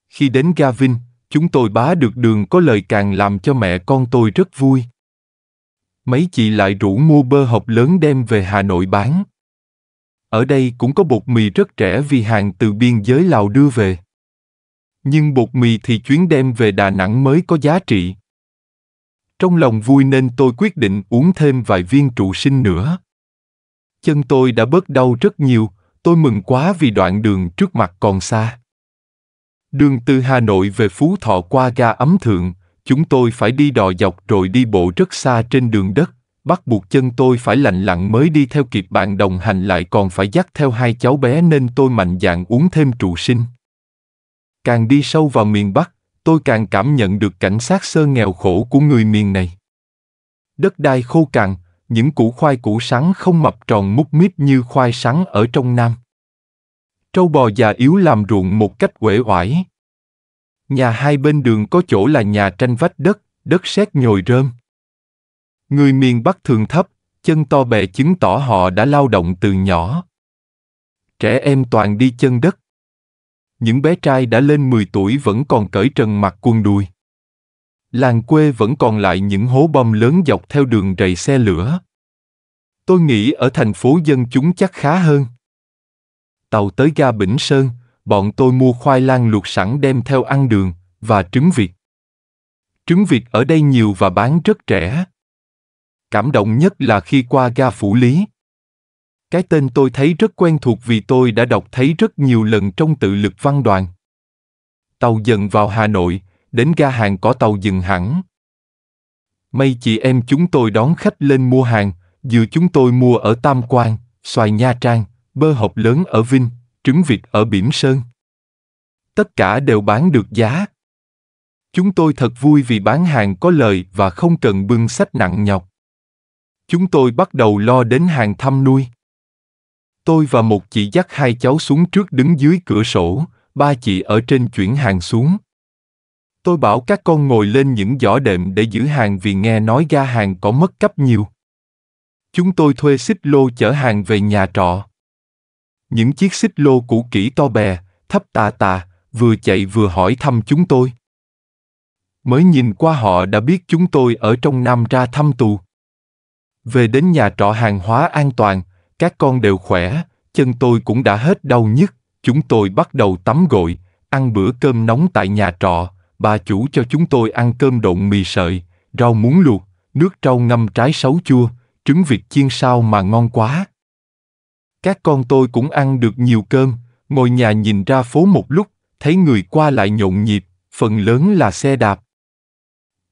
Khi đến ga Vinh, chúng tôi bá được đường có lời càng làm cho mẹ con tôi rất vui. Mấy chị lại rủ mua bơ hộp lớn đem về Hà Nội bán. Ở đây cũng có bột mì rất rẻ vì hàng từ biên giới Lào đưa về. Nhưng bột mì thì chuyến đem về Đà Nẵng mới có giá trị. Trong lòng vui nên tôi quyết định uống thêm vài viên trụ sinh nữa. Chân tôi đã bớt đau rất nhiều, tôi mừng quá vì đoạn đường trước mặt còn xa. Đường từ Hà Nội về Phú Thọ qua ga Ấm Thượng, chúng tôi phải đi đò dọc rồi đi bộ rất xa trên đường đất, bắt buộc chân tôi phải lành lặn mới đi theo kịp bạn đồng hành, lại còn phải dắt theo hai cháu bé nên tôi mạnh dạn uống thêm trụ sinh. Càng đi sâu vào miền Bắc, tôi càng cảm nhận được cảnh xác xơ nghèo khổ của người miền này. Đất đai khô cằn, những củ khoai củ sắn không mập tròn mút mít như khoai sắn ở trong Nam. Trâu bò già yếu làm ruộng một cách uể oải. Nhà hai bên đường có chỗ là nhà tranh vách đất, đất sét nhồi rơm. Người miền Bắc thường thấp, chân to bè, chứng tỏ họ đã lao động từ nhỏ. Trẻ em toàn đi chân đất. Những bé trai đã lên mười tuổi vẫn còn cởi trần mặc quần đùi. Làng quê vẫn còn lại những hố bom lớn dọc theo đường rầy xe lửa. Tôi nghĩ ở thành phố dân chúng chắc khá hơn. Tàu tới ga Bỉnh Sơn, bọn tôi mua khoai lang luộc sẵn đem theo ăn đường, và trứng vịt. Trứng vịt ở đây nhiều và bán rất rẻ. Cảm động nhất là khi qua ga Phủ Lý. Cái tên tôi thấy rất quen thuộc vì tôi đã đọc thấy rất nhiều lần trong tự lực văn đoàn. Tàu dần vào Hà Nội, đến ga hàng có tàu dừng hẳn. Mấy chị em chúng tôi đón khách lên mua hàng, dừa chúng tôi mua ở Tam Quan, xoài Nha Trang, bơ hộp lớn ở Vinh, trứng vịt ở Bỉm Sơn. Tất cả đều bán được giá. Chúng tôi thật vui vì bán hàng có lời và không cần bưng sách nặng nhọc. Chúng tôi bắt đầu lo đến hàng thăm nuôi. Tôi và một chị dắt hai cháu xuống trước đứng dưới cửa sổ, ba chị ở trên chuyển hàng xuống. Tôi bảo các con ngồi lên những giỏ đệm để giữ hàng vì nghe nói ga hàng có mất cắp nhiều. Chúng tôi thuê xích lô chở hàng về nhà trọ. Những chiếc xích lô cũ kỹ to bè, thấp tà tà, vừa chạy vừa hỏi thăm chúng tôi. Mới nhìn qua họ đã biết chúng tôi ở trong Nam ra thăm tù. Về đến nhà trọ hàng hóa an toàn, các con đều khỏe, chân tôi cũng đã hết đau nhức. Chúng tôi bắt đầu tắm gội, ăn bữa cơm nóng tại nhà trọ. Bà chủ cho chúng tôi ăn cơm độn mì sợi, rau muống luộc, nước rau ngâm trái sấu chua, trứng vịt chiên sao mà ngon quá. Các con tôi cũng ăn được nhiều cơm, ngồi nhà nhìn ra phố một lúc, thấy người qua lại nhộn nhịp, phần lớn là xe đạp.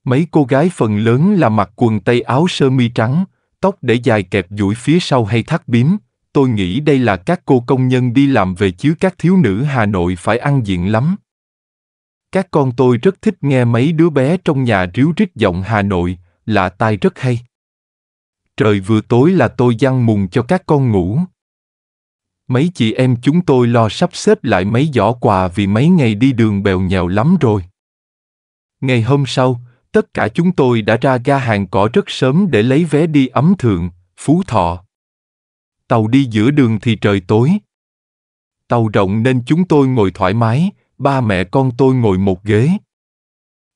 Mấy cô gái phần lớn là mặc quần tây áo sơ mi trắng, tóc để dài kẹp duỗi phía sau hay thắt bím. Tôi nghĩ đây là các cô công nhân đi làm về chứ các thiếu nữ Hà Nội phải ăn diện lắm. Các con tôi rất thích nghe mấy đứa bé trong nhà ríu rít giọng Hà Nội, lạ tai rất hay. Trời vừa tối là tôi giăng mùng cho các con ngủ. Mấy chị em chúng tôi lo sắp xếp lại mấy giỏ quà vì mấy ngày đi đường bèo nhèo lắm rồi. Ngày hôm sau, tất cả chúng tôi đã ra ga hàng cỏ rất sớm để lấy vé đi Ấm Thượng, Phú Thọ. Tàu đi giữa đường thì trời tối. Tàu rộng nên chúng tôi ngồi thoải mái, ba mẹ con tôi ngồi một ghế.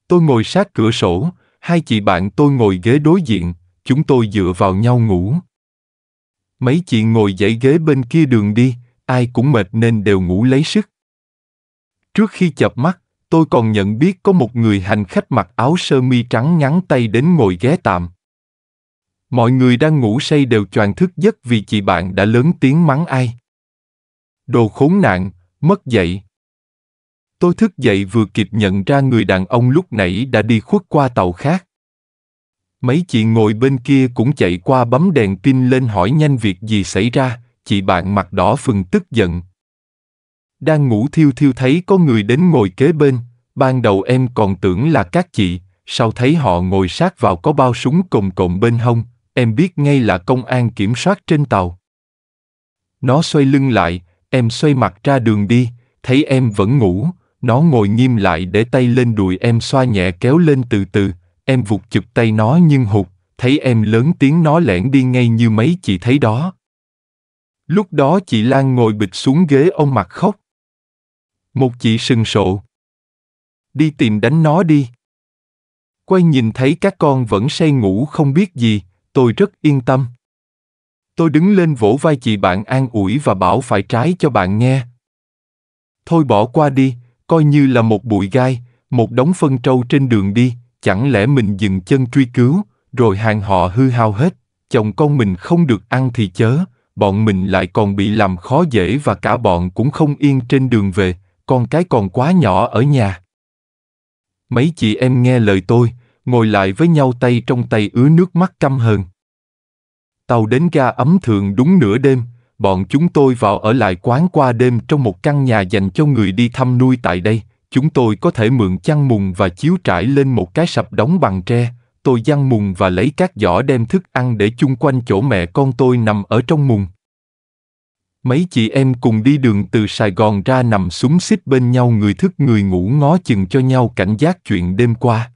Tôi ngồi sát cửa sổ, hai chị bạn tôi ngồi ghế đối diện, chúng tôi dựa vào nhau ngủ. Mấy chị ngồi dãy ghế bên kia đường đi, ai cũng mệt nên đều ngủ lấy sức. Trước khi chợp mắt, tôi còn nhận biết có một người hành khách mặc áo sơ mi trắng ngắn tay đến ngồi ghé tạm. Mọi người đang ngủ say đều choàng thức giấc vì chị bạn đã lớn tiếng mắng ai. Đồ khốn nạn, mất dậy. Tôi thức dậy vừa kịp nhận ra người đàn ông lúc nãy đã đi khuất qua tàu khác. Mấy chị ngồi bên kia cũng chạy qua bấm đèn pin lên hỏi nhanh việc gì xảy ra, chị bạn mặt đỏ phừng tức giận. Đang ngủ thiêu thiêu thấy có người đến ngồi kế bên, ban đầu em còn tưởng là các chị, sau thấy họ ngồi sát vào có bao súng cồn cồn bên hông, em biết ngay là công an kiểm soát trên tàu. Nó xoay lưng lại, em xoay mặt ra đường đi, thấy em vẫn ngủ, nó ngồi nghiêm lại để tay lên đùi em xoa nhẹ kéo lên từ từ, em vụt chụp tay nó nhưng hụt, thấy em lớn tiếng nó lẻn đi ngay như mấy chị thấy đó. Lúc đó chị Lan ngồi bịch xuống ghế ôm mặt khóc. Một chị sừng sộ. Đi tìm đánh nó đi. Quay nhìn thấy các con vẫn say ngủ không biết gì, tôi rất yên tâm. Tôi đứng lên vỗ vai chị bạn an ủi và bảo phải trái cho bạn nghe. Thôi bỏ qua đi, coi như là một bụi gai, một đống phân trâu trên đường đi, chẳng lẽ mình dừng chân truy cứu, rồi hàng họ hư hao hết, chồng con mình không được ăn thì chớ, bọn mình lại còn bị làm khó dễ và cả bọn cũng không yên trên đường về, con cái còn quá nhỏ ở nhà. Mấy chị em nghe lời tôi, ngồi lại với nhau tay trong tay ứa nước mắt căm hờn. Tàu đến ga Ấm Thượng đúng nửa đêm, bọn chúng tôi vào ở lại quán qua đêm trong một căn nhà dành cho người đi thăm nuôi tại đây. Chúng tôi có thể mượn chăn mùng và chiếu trải lên một cái sập đóng bằng tre. Tôi giăng mùng và lấy các giỏ đem thức ăn để chung quanh chỗ mẹ con tôi nằm ở trong mùng. Mấy chị em cùng đi đường từ Sài Gòn ra nằm xúm xít bên nhau, người thức người ngủ ngó chừng cho nhau cảnh giác chuyện đêm qua.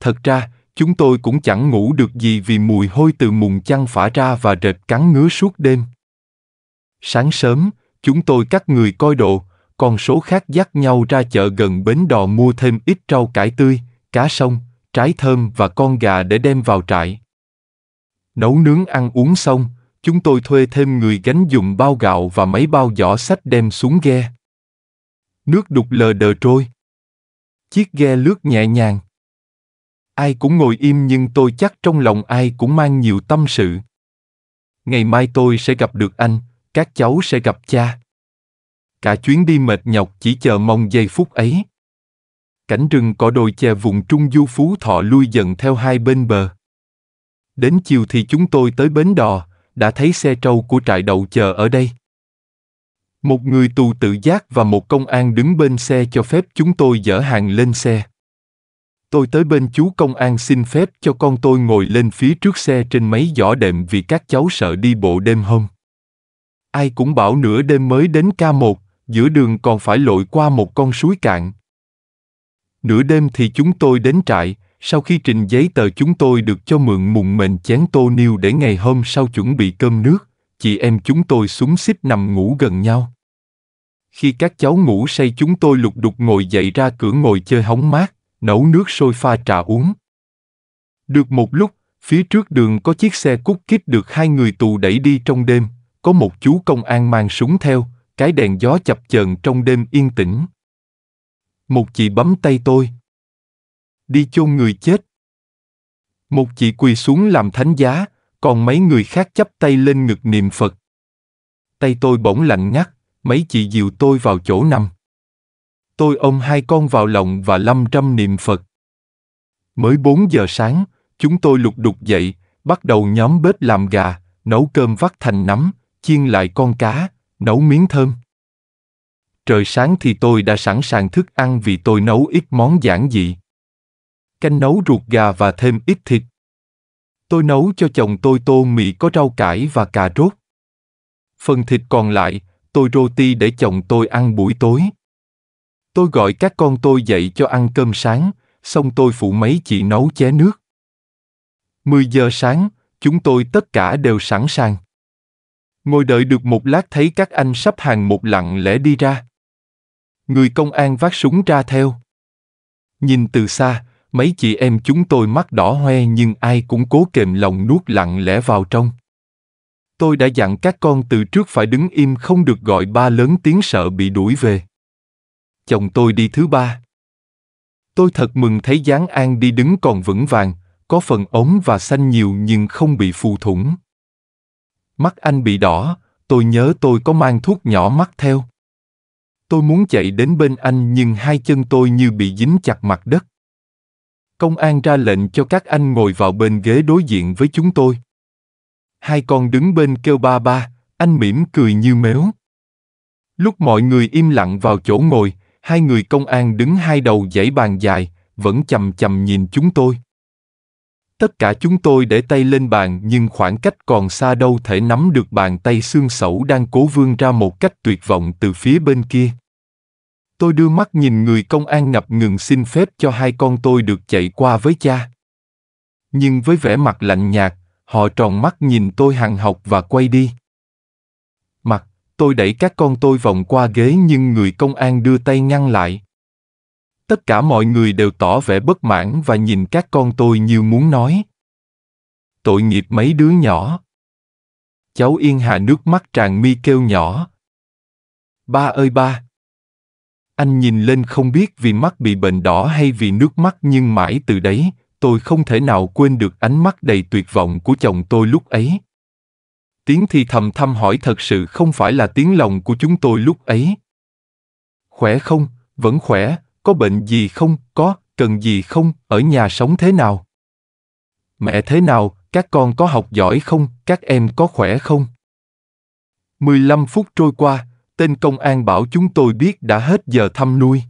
Thật ra, chúng tôi cũng chẳng ngủ được gì vì mùi hôi từ mùng chăn phả ra và rệt cắn ngứa suốt đêm. Sáng sớm, chúng tôi các người coi độ, còn số khác dắt nhau ra chợ gần bến đò mua thêm ít rau cải tươi, cá sông, trái thơm và con gà để đem vào trại. Nấu nướng ăn uống xong, chúng tôi thuê thêm người gánh dùm bao gạo và mấy bao giỏ sách đem xuống ghe. Nước đục lờ đờ trôi. Chiếc ghe lướt nhẹ nhàng. Ai cũng ngồi im nhưng tôi chắc trong lòng ai cũng mang nhiều tâm sự. Ngày mai tôi sẽ gặp được anh, các cháu sẽ gặp cha. Cả chuyến đi mệt nhọc chỉ chờ mong giây phút ấy. Cảnh rừng cỏ đồi chè vùng Trung Du Phú Thọ lui dần theo hai bên bờ. Đến chiều thì chúng tôi tới bến đò, đã thấy xe trâu của trại đậu chờ ở đây. Một người tù tự giác và một công an đứng bên xe cho phép chúng tôi dỡ hàng lên xe. Tôi tới bên chú công an xin phép cho con tôi ngồi lên phía trước xe trên mấy giỏ đệm vì các cháu sợ đi bộ đêm hôm. Ai cũng bảo nửa đêm mới đến ca một, giữa đường còn phải lội qua một con suối cạn. Nửa đêm thì chúng tôi đến trại, sau khi trình giấy tờ chúng tôi được cho mượn mùng mền chén tô niêu để ngày hôm sau chuẩn bị cơm nước, chị em chúng tôi xúm xít nằm ngủ gần nhau. Khi các cháu ngủ say chúng tôi lục đục ngồi dậy ra cửa ngồi chơi hóng mát, nấu nước sôi pha trà uống. Được một lúc, phía trước đường có chiếc xe cút kít được hai người tù đẩy đi trong đêm, có một chú công an mang súng theo, cái đèn gió chập chờn trong đêm yên tĩnh. Một chị bấm tay tôi. Đi chôn người chết. Một chị quỳ xuống làm thánh giá, Còn mấy người khác chắp tay lên ngực niệm Phật. Tay tôi bỗng lạnh ngắt, mấy chị dìu tôi vào chỗ nằm. Tôi ôm hai con vào lòng và lăm trăm niệm Phật. Mới bốn giờ sáng, chúng tôi lục đục dậy, bắt đầu nhóm bếp làm gà, nấu cơm vắt thành nắm, chiên lại con cá, nấu miếng thơm. Trời sáng thì tôi đã sẵn sàng thức ăn vì tôi nấu ít món giản dị. Canh nấu ruột gà và thêm ít thịt. Tôi nấu cho chồng tôi tô mì có rau cải và cà rốt. Phần thịt còn lại, tôi roti để chồng tôi ăn buổi tối. Tôi gọi các con tôi dậy cho ăn cơm sáng, xong tôi phụ mấy chị nấu chén nước. Mười giờ sáng, chúng tôi tất cả đều sẵn sàng. Ngồi đợi được một lát thấy các anh sắp hàng một lặng lẽ đi ra. Người công an vác súng ra theo. Nhìn từ xa, mấy chị em chúng tôi mắt đỏ hoe nhưng ai cũng cố kềm lòng nuốt lặng lẽ vào trong. Tôi đã dặn các con từ trước phải đứng im không được gọi ba lớn tiếng sợ bị đuổi về. Chồng tôi đi thứ ba. Tôi thật mừng thấy dáng An đi đứng còn vững vàng, có phần ốm và xanh nhiều nhưng không bị phù thủng. Mắt anh bị đỏ, tôi nhớ tôi có mang thuốc nhỏ mắt theo. Tôi muốn chạy đến bên anh nhưng hai chân tôi như bị dính chặt mặt đất. Công an ra lệnh cho các anh ngồi vào bên ghế đối diện với chúng tôi. Hai con đứng bên kêu ba ba, anh mỉm cười như mếu. Lúc mọi người im lặng vào chỗ ngồi, hai người công an đứng hai đầu dãy bàn dài, vẫn chằm chằm nhìn chúng tôi. Tất cả chúng tôi để tay lên bàn nhưng khoảng cách còn xa đâu thể nắm được bàn tay xương xẩu đang cố vươn ra một cách tuyệt vọng từ phía bên kia. Tôi đưa mắt nhìn người công an ngập ngừng xin phép cho hai con tôi được chạy qua với cha. Nhưng với vẻ mặt lạnh nhạt, họ tròn mắt nhìn tôi hằn học và quay đi. Mặt, tôi đẩy các con tôi vòng qua ghế nhưng người công an đưa tay ngăn lại. Tất cả mọi người đều tỏ vẻ bất mãn và nhìn các con tôi như muốn nói. Tội nghiệp mấy đứa nhỏ. Cháu Yên Hà nước mắt tràn mi kêu nhỏ. Ba ơi ba. Anh nhìn lên không biết vì mắt bị bệnh đỏ hay vì nước mắt nhưng mãi từ đấy, tôi không thể nào quên được ánh mắt đầy tuyệt vọng của chồng tôi lúc ấy. Tiếng thì thầm thăm hỏi thật sự không phải là tiếng lòng của chúng tôi lúc ấy. Khỏe không? Vẫn khỏe. Có bệnh gì không? Có. Cần gì không? Ở nhà sống thế nào? Mẹ thế nào? Các con có học giỏi không? Các em có khỏe không? mười lăm phút trôi qua, tên công an bảo chúng tôi biết đã hết giờ thăm nuôi.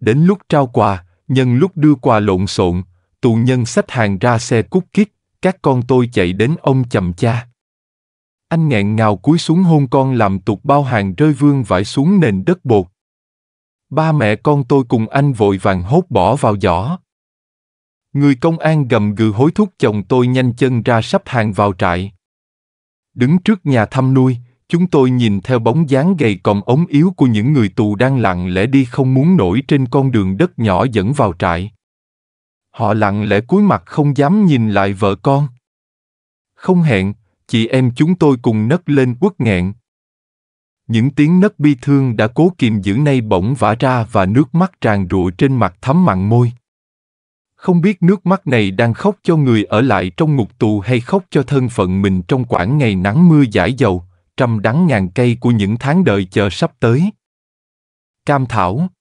Đến lúc trao quà, nhân lúc đưa quà lộn xộn, tù nhân xách hàng ra xe cút kít, các con tôi chạy đến ông chầm cha. Anh nghẹn ngào cúi xuống hôn con làm tục bao hàng rơi vương vãi xuống nền đất bột. Ba mẹ con tôi cùng anh vội vàng hốt bỏ vào giỏ. Người công an gầm gừ hối thúc chồng tôi nhanh chân ra sắp hàng vào trại. Đứng trước nhà thăm nuôi, chúng tôi nhìn theo bóng dáng gầy còm ống yếu của những người tù đang lặng lẽ đi không muốn nổi trên con đường đất nhỏ dẫn vào trại. Họ lặng lẽ cúi mặt không dám nhìn lại vợ con. Không hẹn, chị em chúng tôi cùng nấc lên uất nghẹn. Những tiếng nấc bi thương đã cố kìm giữ nay bỗng vã ra và nước mắt tràn rụa trên mặt thấm mặn môi. Không biết nước mắt này đang khóc cho người ở lại trong ngục tù hay khóc cho thân phận mình trong quãng ngày nắng mưa dãi dầu, trăm đắng ngàn cay của những tháng đợi chờ sắp tới. Cam Thảo,